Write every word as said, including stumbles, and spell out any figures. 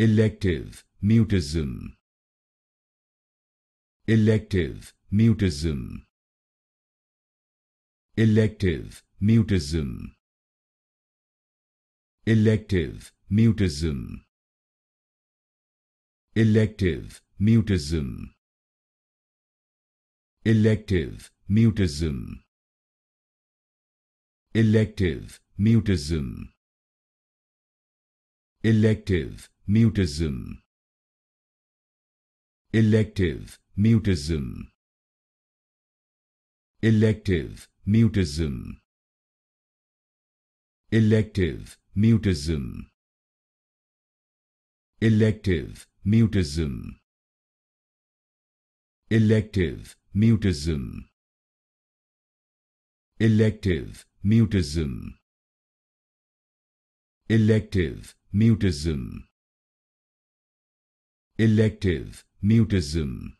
Elective mutism. Elective mutism. Elective mutism. Elective mutism. Elective mutism. Elective mutism. Elective mutism. Elective mutism. Elective mutism. Elective mutism. Elective mutism. Elective mutism. Elective mutism. Elective mutism. Elective mutism. Elective mutism.